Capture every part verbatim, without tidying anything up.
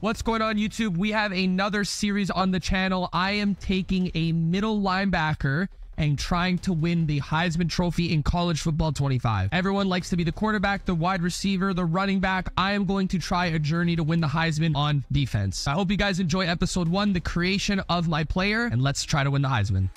What's going on, YouTube? We have another series on the channel. I am taking a middle linebacker and trying to win the Heisman Trophy in College Football twenty-five. Everyone likes to be the quarterback, the wide receiver, the running back. I am going to try a journey to win the Heisman on defense. I hope you guys enjoy episode one, the creation of my player, and let's try to win the Heisman.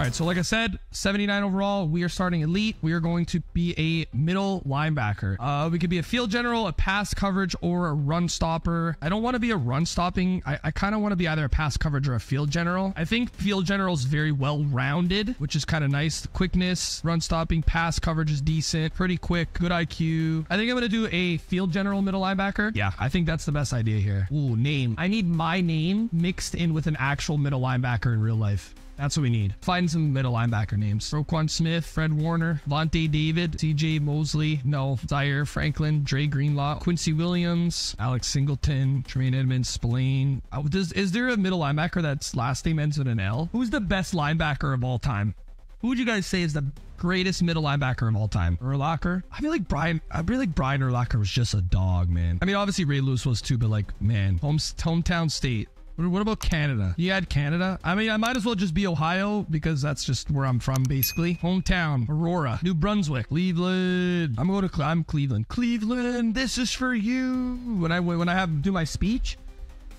All right, so like I said, seventy-nine overall, we are starting elite. We are going to be a middle linebacker. Uh, we could be a field general, a pass coverage, or a run stopper. I don't want to be a run stopping. I, I kind of want to be either a pass coverage or a field general. I think field general is very well-rounded, which is kind of nice. The quickness, run stopping, pass coverage is decent, pretty quick, good I Q. I think I'm going to do a field general middle linebacker. Yeah, I think that's the best idea here. Ooh, name. I need my name mixed in with an actual middle linebacker in real life. That's what we need. Find some middle linebacker names. Roquan Smith, Fred Warner, Vontae David, C J Mosley, no, Zaire Franklin, Dre Greenlaw, Quincy Williams, Alex Singleton, Tremaine Edmonds, Spillane. Oh, does, is there a middle linebacker that's last name ends with an L? Who's the best linebacker of all time? Who would you guys say is the greatest middle linebacker of all time? Urlacher? I feel like Brian, I feel like Brian Urlacher was just a dog, man. I mean, obviously Ray Lewis was too, but like, man, home, hometown state. What about Canada? You had Canada? I mean, I might as well just be Ohio because that's just where I'm from, basically. Hometown, Aurora, New Brunswick, Cleveland. I'm going to, I'm Cleveland. Cleveland, this is for you. When I, when I have do my speech?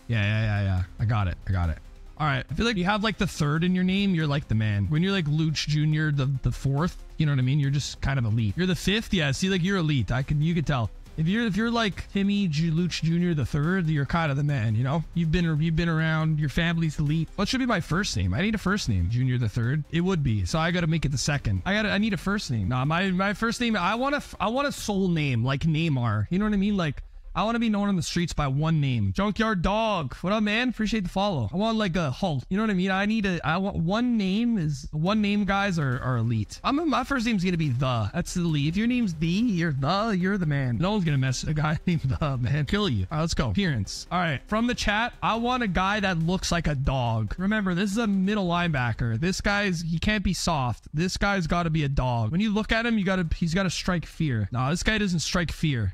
Yeah, yeah, yeah, yeah. I got it. I got it. All right. I feel like you have like the third in your name. You're like the man. When you're like Luch Junior, the, the fourth, you know what I mean? You're just kind of elite. You're the fifth. Yeah. See, like you're elite. I can, you could tell. If you're if you're like Timmy Luch Junior the third, you're kind of the man, you know. You've been you've been around. Your family's elite. What should be my first name? I need a first name. Junior the third. It would be. So I gotta make it the second. I gotta I need a first name. Nah, my my first name. I want a I want a soul name like Neymar. You know what I mean? Like I want to be known on the streets by one name. Junkyard Dog. What up, man? Appreciate the follow. I want like a Hulk. You know what I mean? I need a I want one name is one name guys are, are elite. I'm my first name's gonna be The. That's the lead. If your name's The, you're the you're the man. No one's gonna mess with a guy named The, man. Kill you. All right, let's go. Appearance. All right. From the chat, I want a guy that looks like a dog. Remember, this is a middle linebacker. This guy's he can't be soft. This guy's gotta be a dog. When you look at him, you gotta he's gotta strike fear. No, this guy doesn't strike fear.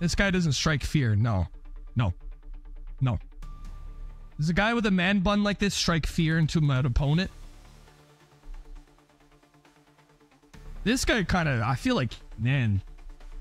This guy doesn't strike fear. No, no, no. Does a guy with a man bun like this strike fear into an opponent? This guy kind of, I feel like, man,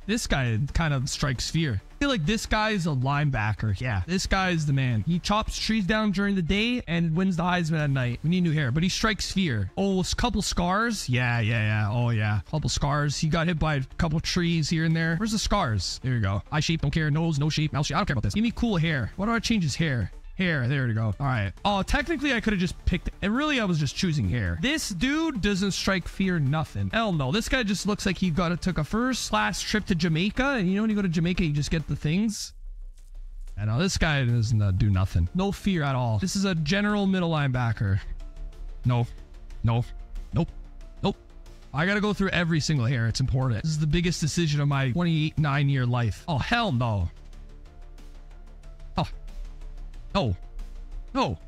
this guy kind of strikes fear. I feel like this guy is a linebacker. Yeah, this guy is the man. He chops trees down during the day and wins the Heisman at night. We need new hair, but he strikes fear. Oh, a couple scars. Yeah, yeah, yeah. Oh, yeah. Couple scars. He got hit by a couple trees here and there. Where's the scars? There you go. Eye shape, don't care. Nose, no shape, mouth shape. I don't care about this. Give me cool hair. Why do I change his hair? Hair, there we go. All right. Oh, technically I could have just picked it. Really, I was just choosing hair. This dude doesn't strike fear nothing. Hell no. This guy just looks like he got a, took a first class trip to Jamaica. And you know when you go to Jamaica, you just get the things. I know this guy doesn't uh, do nothing. No fear at all. This is a general middle linebacker. No, no, nope, nope. I got to go through every single hair. It's important. This is the biggest decision of my twenty-nine year life. Oh, hell no. Oh, no,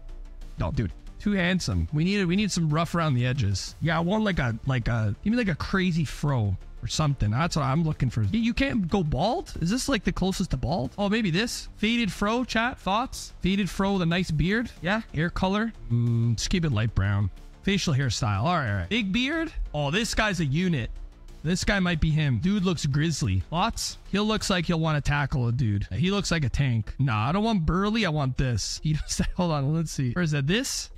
no, dude, too handsome. We need we need some rough around the edges. Yeah, I want like a like a give me like a crazy fro or something. That's what I'm looking for. You can't go bald. Is this like the closest to bald? Oh, maybe this faded fro. Chat thoughts. Faded fro with a nice beard. Yeah, hair color. Mm, just keep it light brown. Facial hairstyle. All right, all right. Big beard. Oh, this guy's a unit. This guy might be him. Dude looks grizzly. Lots? He looks like he'll want to tackle a dude. He looks like a tank. Nah, I don't want burly. I want this. He just said, hold on. Let's see. Or is that this?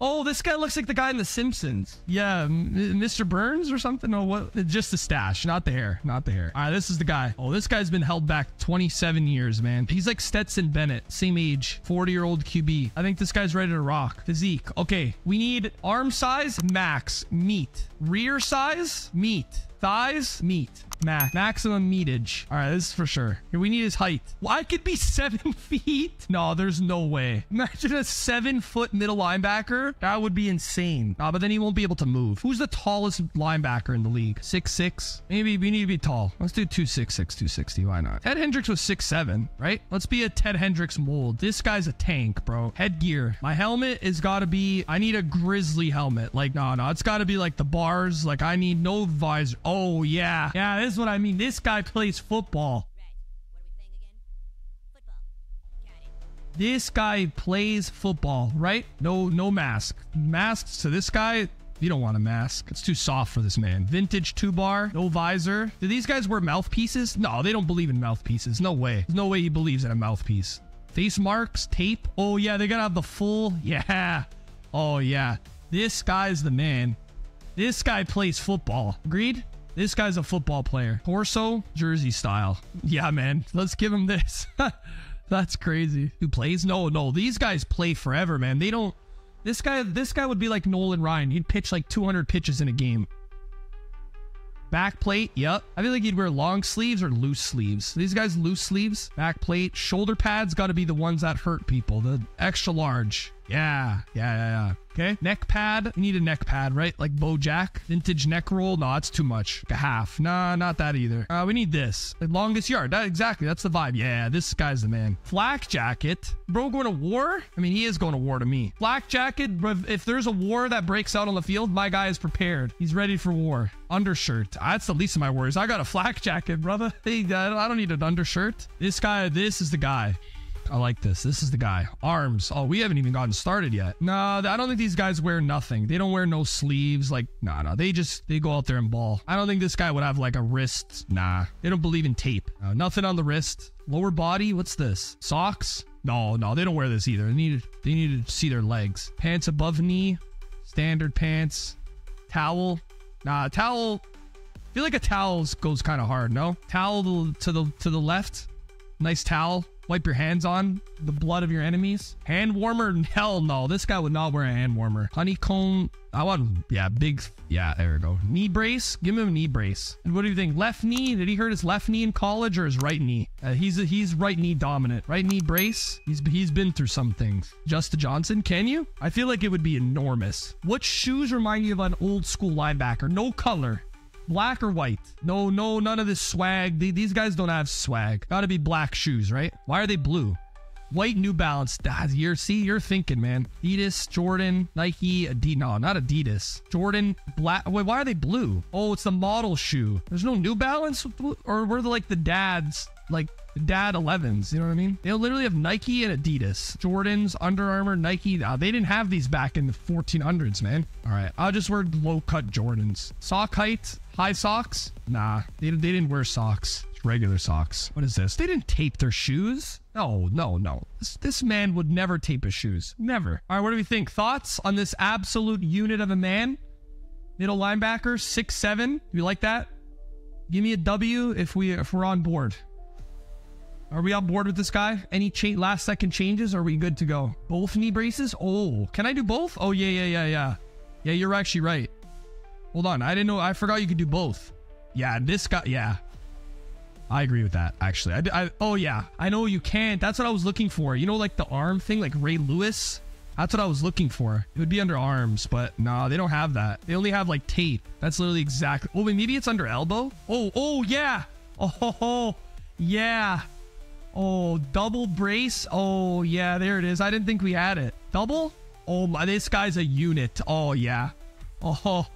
Oh, this guy looks like the guy in The Simpsons. Yeah, Mister Burns or something. Oh, what? Just the stash, not the hair. Not the hair. All right, this is the guy. Oh, this guy's been held back twenty-seven years, man. He's like Stetson Bennett, same age, forty-year-old Q B. I think this guy's ready to rock. Physique. Okay, we need arm size, max, meat. Rear size, meat. Thighs, meat. Max. Maximum meatage. All right, this is for sure. Here, we need his height. Well, I could be seven feet. No, there's no way. Imagine a seven foot middle linebacker. That would be insane. Ah, but then he won't be able to move. Who's the tallest linebacker in the league? Six, six. Maybe we need to be tall. Let's do two, six, six, two sixty. Why not? Ted Hendricks was six, seven, right? Let's be a Ted Hendricks mold. This guy's a tank, bro. Headgear. My helmet is got to be, I need a grizzly helmet. Like, no, no, it's got to be like the bars. Like I need no visor. Oh, yeah. Yeah, this is what I mean. This guy plays football. This guy plays football, right? No, no mask. Masks to this guy, you don't want a mask. It's too soft for this man. Vintage two bar, no visor. Do these guys wear mouthpieces? No, they don't believe in mouthpieces. No way. There's no way he believes in a mouthpiece. Face marks, tape. Oh, yeah, they gotta have the full. Yeah. Oh, yeah. This guy's the man. This guy plays football. Agreed? This guy's a football player. Torso, jersey style. Yeah, man. Let's give him this. That's crazy. Who plays? No, no. These guys play forever, man. They don't... This guy, this guy would be like Nolan Ryan. He'd pitch like two hundred pitches in a game. Back plate. Yep. I feel like he'd wear long sleeves or loose sleeves. These guys loose sleeves. Back plate. Shoulder pads got to be the ones that hurt people. The extra large. Yeah. Yeah, yeah, yeah. Okay. Neck pad. You need a neck pad, right? Like BoJack. Vintage neck roll. No, it's too much. Like a half. Nah, not that either. Uh, we need this. Like longest yard. That, exactly. That's the vibe. Yeah, this guy's the man. Flak jacket. Bro going to war? I mean, he is going to war to me. Flak jacket. If there's a war that breaks out on the field, my guy is prepared. He's ready for war. Undershirt. That's the least of my worries. I got a flak jacket, brother. Hey, I don't need an undershirt. This guy, this is the guy. I like this. This is the guy. Arms. Oh, we haven't even gotten started yet. No, I don't think these guys wear nothing. They don't wear no sleeves. Like, nah, nah. They just, they go out there and ball. I don't think this guy would have like a wrist. Nah. They don't believe in tape. Uh, nothing on the wrist. Lower body. What's this? Socks? No, no. They don't wear this either. They need, they need to see their legs. Pants above knee. Standard pants. Towel. Nah, towel. I feel like a towel goes kind of hard, no? Towel to the, to the left. Nice towel. Wipe your hands on the blood of your enemies. Hand warmer? Hell no. This guy would not wear a hand warmer. Honeycomb. I want, yeah, big. Yeah, there we go. Knee brace. Give him a knee brace. And what do you think? Left knee? Did he hurt his left knee in college or his right knee? Uh, he's a, he's right knee dominant. Right knee brace. He's he's been through some things. Justin Johnson. Can you? I feel like it would be enormous. What shoes remind you of an old school linebacker? No color. Black or white? No, no, none of this swag. They, these guys don't have swag. Gotta be black shoes, right? Why are they blue? White New Balance. Ah, you're, see, you're thinking, man. Adidas, Jordan, Nike, Adidas. No, not Adidas. Jordan, black. Wait, why are they blue? Oh, it's the model shoe. There's no New Balance? Or were they like the dads? Like the dad elevens, you know what I mean? They literally have Nike and Adidas. Jordans, Under Armour, Nike. Oh, they didn't have these back in the fourteen hundreds, man. All right, I'll just wear low-cut Jordans. Sock height. High socks? Nah, they, they didn't wear socks. It's regular socks. What is this? They didn't tape their shoes? No, no, no. This, this man would never tape his shoes. Never. All right, what do we think? Thoughts on this absolute unit of a man? Middle linebacker, six seven. Do you like that? Give me a W if, we, if we're on board. Are we on board with this guy? Any cha last second changes? Are we good to go? Both knee braces? Oh, can I do both? Oh, yeah, yeah, yeah, yeah. Yeah, you're actually right. Hold on, I didn't know. I forgot you could do both. Yeah, this guy. Yeah, I agree with that. Actually, I, I. Oh yeah, I know you can't. That's what I was looking for. You know, like the arm thing, like Ray Lewis. That's what I was looking for. It would be under arms, but nah, they don't have that. They only have like tape. That's literally exactly. Oh, wait, maybe it's under elbow. Oh, oh yeah. Oh, ho, ho. Yeah. Oh, double brace. Oh yeah, there it is. I didn't think we had it. Double. Oh my, this guy's a unit. Oh yeah. Oh. Ho.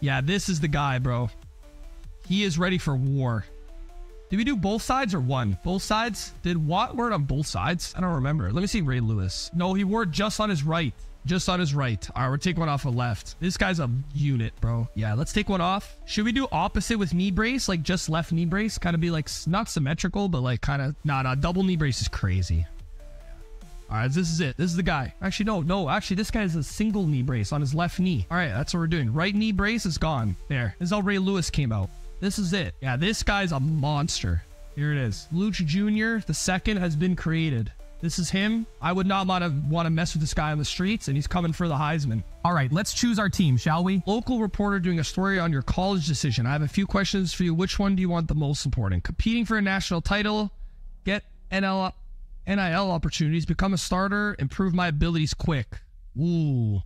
Yeah, this is the guy, bro. He is ready for war. Did we do both sides or one? Both sides? Did Watt wear it on both sides? I don't remember. Let me see Ray Lewis. No, he wore it just on his right. Just on his right. All right, we're taking one off the left. This guy's a unit, bro. Yeah, let's take one off. Should we do opposite with knee brace? Like just left knee brace? Kind of be like, not symmetrical, but like kind of... Nah, nah, double knee brace is crazy. All right, this is it. This is the guy. Actually, no, no. Actually, this guy has a single knee brace on his left knee. All right, that's what we're doing. Right knee brace is gone. There. This is how Ray Lewis came out. This is it. Yeah, this guy's a monster. Here it is. Luch Junior the second has been created. This is him. I would not want to want to mess with this guy on the streets, and he's coming for the Heisman. All right, let's choose our team, shall we? Local reporter doing a story on your college decision. I have a few questions for you. Which one do you want the most important? Competing for a national title, get N L... N I L opportunities, become a starter, improve my abilities quick. Ooh.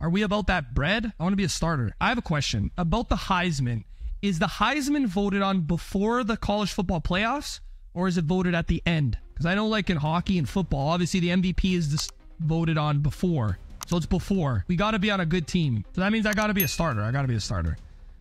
Are we about that bread? I want to be a starter. I have a question about the Heisman. Is the Heisman voted on before the college football playoffs, or is it voted at the end? Because I know like in hockey and football, obviously the M V P is just voted on before. So it's before. We got to be on a good team. So that means I got to be a starter. I got to be a starter.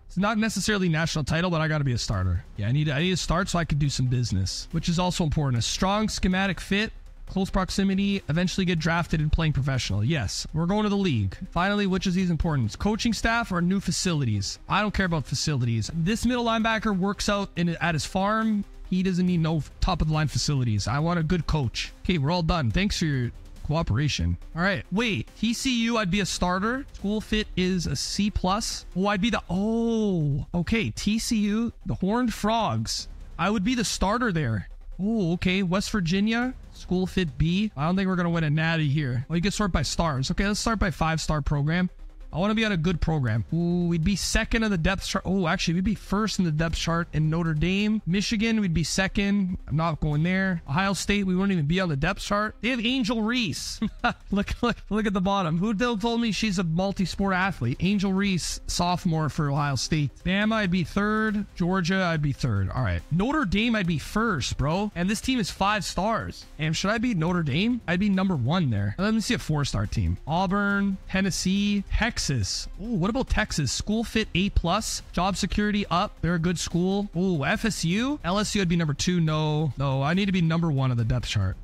It's not necessarily national title, but I got to be a starter. Yeah, I need I need to start so I could do some business, which is also important. A strong schematic fit, close proximity, eventually get drafted and playing professional. Yes, we're going to the league. Finally, which is these important? Coaching staff or new facilities? I don't care about facilities. This middle linebacker works out in at his farm. He doesn't need no top of the line facilities. I want a good coach. Okay, we're all done. Thanks for your cooperation. All right, wait, T C U, I'd be a starter. School fit is a C plus. Oh, I'd be the, oh, okay, T C U, the Horned Frogs. I would be the starter there. Oh, okay, West Virginia, school fit B. I don't think we're gonna win a natty here. Oh, you can sort by stars. Okay, let's start by five-star program. I want to be on a good program. Ooh, we'd be second in the depth chart. Oh, actually, we'd be first in the depth chart in Notre Dame. Michigan, we'd be second. I'm not going there. Ohio State, we wouldn't even be on the depth chart. They have Angel Reese. look, look, look at the bottom. Who told me she's a multi-sport athlete? Angel Reese, sophomore for Ohio State. Bama, I'd be third. Georgia, I'd be third. All right. Notre Dame, I'd be first, bro. And this team is five stars. And should I be Notre Dame? I'd be number one there. Let me see a four-star team. Auburn, Tennessee, Texas. Texas. Oh, what about Texas? School fit A plus. Job security up. They're a good school. Oh, F S U. L S U would be number two. No, no. I need to be number one on the depth chart.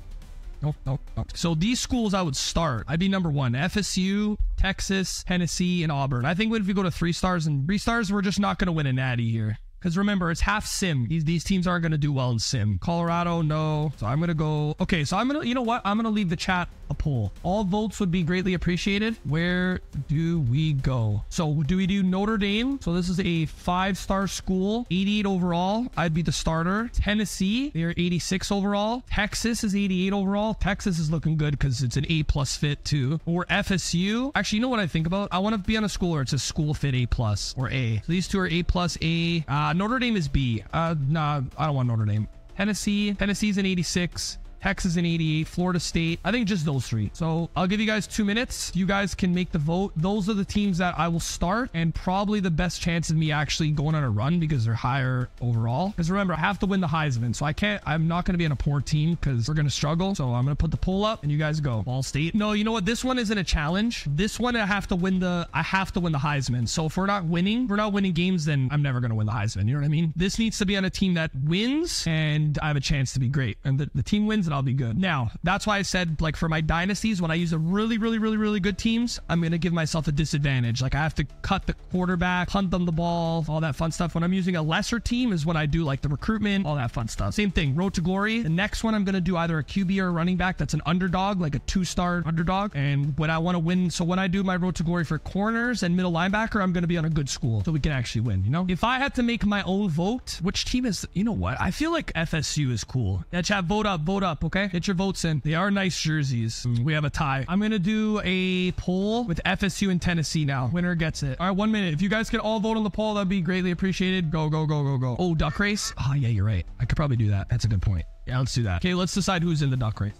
Nope, nope, nope. So these schools I would start. I'd be number one. F S U, Texas, Tennessee, and Auburn. I think if we go to three stars and three stars, we're just not going to win a natty here. Because remember, it's half sim. These, these teams aren't going to do well in sim. Colorado, no. So I'm going to go... Okay, so I'm going to... You know what? I'm going to leave the chat a poll. All votes would be greatly appreciated. Where do we go? So do we do Notre Dame? So this is a five-star school. eighty-eight overall. I'd be the starter. Tennessee, they're eighty-six overall. Texas is eighty-eight overall. Texas is looking good because it's an A-plus fit too. Or F S U. Actually, you know what I think about? I want to be on a school where it's a school fit A-plus or A. So these two are A-plus, A... Uh, Notre Dame is B. Uh, nah, I don't want Notre Dame. Tennessee. Tennessee's in eighty-six. Texas in eighty-eight. Florida State. I think just those three. So I'll give you guys two minutes. You guys can make the vote. Those are the teams that I will start and probably the best chance of me actually going on a run because they're higher overall. Because remember, I have to win the Heisman. So I can't, I'm not going to be on a poor team because we're going to struggle. So I'm going to put the poll up and you guys go. Ball State. No, you know what? This one isn't a challenge. This one, I have to win the, I have to win the Heisman. So if we're not winning, if we're not winning games, then I'm never going to win the Heisman. You know what I mean? This needs to be on a team that wins and I have a chance to be great. And the, the team wins, I'll be good. Now, that's why I said, like, for my dynasties, when I use a really, really, really, really good teams, I'm going to give myself a disadvantage. Like, I have to cut the quarterback, punt them the ball, all that fun stuff. When I'm using a lesser team is when I do, like, the recruitment, all that fun stuff. Same thing, Road to Glory. The next one, I'm going to do either a Q B or a running back that's an underdog, like a two-star underdog. And when I want to win, so when I do my Road to Glory for corners and middle linebacker, I'm going to be on a good school so we can actually win, you know? If I had to make my own vote, which team is, you know what? I feel like F S U is cool. Yeah, chat, vote up, vote up. Okay, get your votes in. They are nice jerseys. We have a tie. I'm gonna do a poll with F S U and Tennessee now. Winner gets it. All right, one minute. If you guys can all vote on the poll, that'd be greatly appreciated. Go, go, go, go, go. Oh, duck race. Oh yeah, you're right. I could probably do that. That's a good point. Yeah, let's do that. Okay, let's decide who's in the duck race.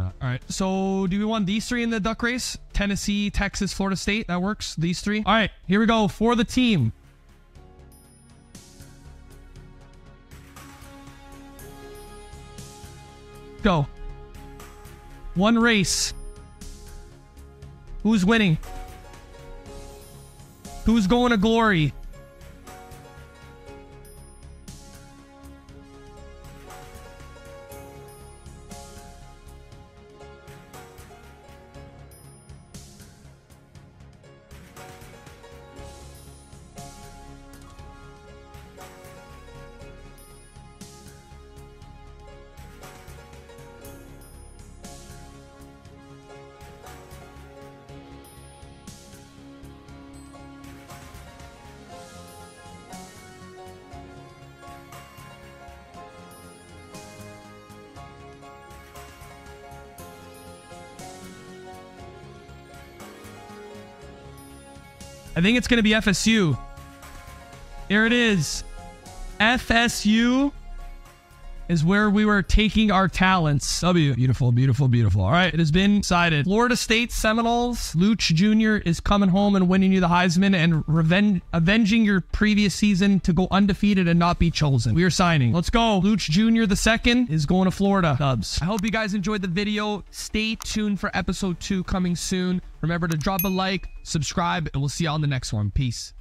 All right, so do we want these three in the duck race? Tennessee, Texas, Florida State. That works. These three. All right, here we go for the team. Go. One race. Who's winning? Who's going to glory? I think it's going to be F S U. There it is. F S U is where we were taking our talents. W. Beautiful, beautiful, beautiful. All right. It has been decided. Florida State Seminoles. Luch Junior is coming home and winning you the Heisman and revenge, avenging your previous season to go undefeated and not be chosen. We are signing. Let's go. Luch Junior the second is going to Florida. Dubs. I hope you guys enjoyed the video. Stay tuned for episode two coming soon. Remember to drop a like, subscribe, and we'll see you on the next one. Peace.